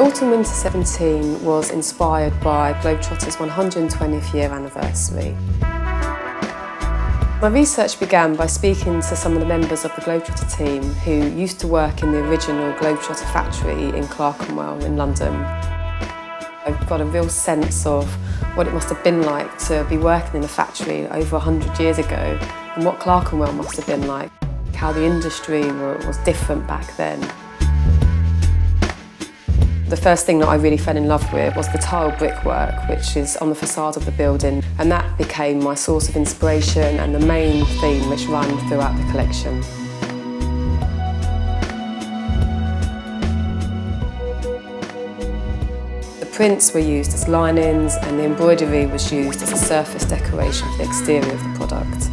Autumn Winter 17 was inspired by Globe-Trotter's 120th year anniversary. My research began by speaking to some of the members of the Globe-Trotter team who used to work in the original Globe-Trotter factory in Clerkenwell in London. I've got a real sense of what it must have been like to be working in a factory over 100 years ago and what Clerkenwell must have been like, how the industry was different back then. The first thing that I really fell in love with was the tile brickwork, which is on the facade of the building, and that became my source of inspiration and the main theme which ran throughout the collection. The prints were used as linings and the embroidery was used as a surface decoration for the exterior of the product.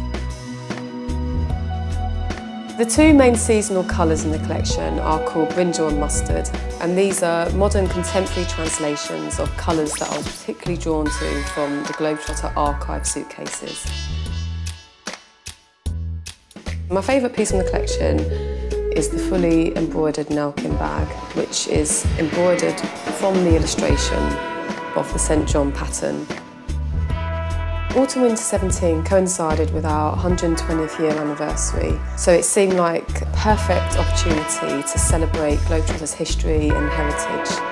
The two main seasonal colours in the collection are called Brindle and Mustard, and these are modern contemporary translations of colours that I was particularly drawn to from the Globe-Trotter archive suitcases. My favourite piece in the collection is the fully embroidered Nelkin bag, which is embroidered from the illustration of the St. John pattern. Autumn Winter 17 coincided with our 120th year anniversary, so it seemed like a perfect opportunity to celebrate Globe-Trotter's history and heritage.